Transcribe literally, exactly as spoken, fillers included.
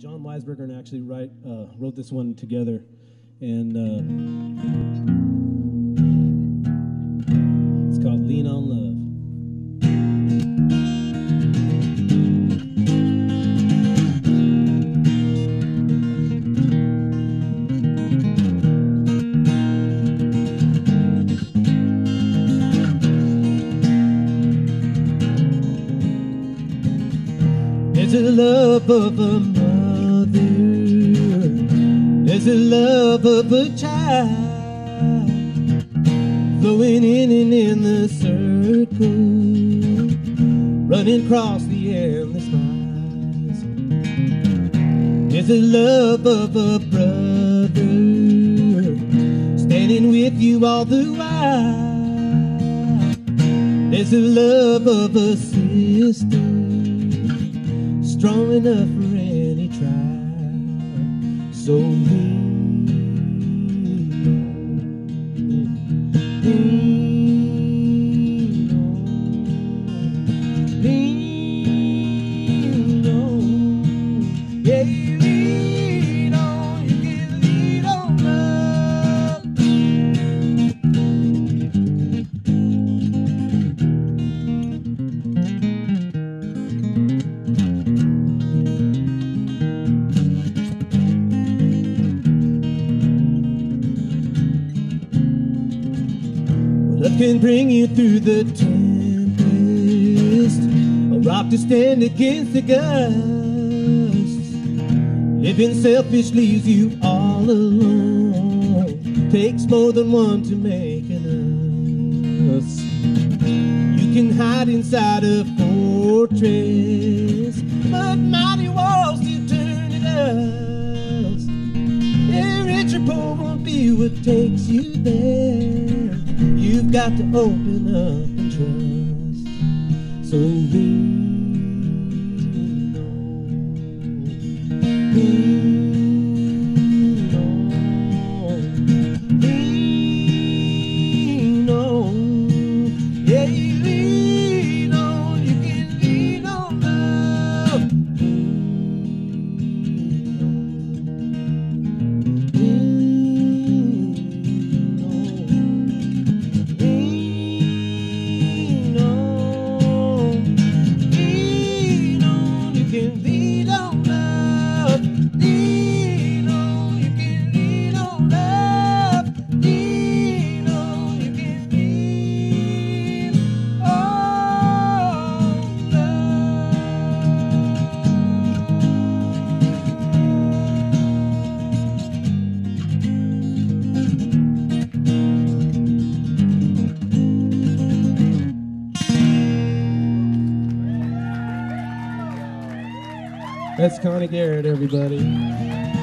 John Weisberger and I actually write, uh, wrote this one together, and uh, it's called Lean On Love. There's the love of a mother, there's the love of a child, flowing in and in the circle, running across the endless miles. There's the love of a brother, standing with you all the while. There's the love of a sister, strong enough for any trial. So lean, lean on, lean on, yeah, you lean on, you can lean on love. Love can bring you through the tempest, a rock to stand against the gusts. Living selfish leaves you all alone, takes more than one to make an us. You can hide inside a fortress, but mighty walls do turn to dust. Yeah, rich or poor won't be what takes you there. You've got to open up and trust. So lean on, lean on, lean on, yeah, you lean on, you can lean on love. That's Connie Garrett, everybody.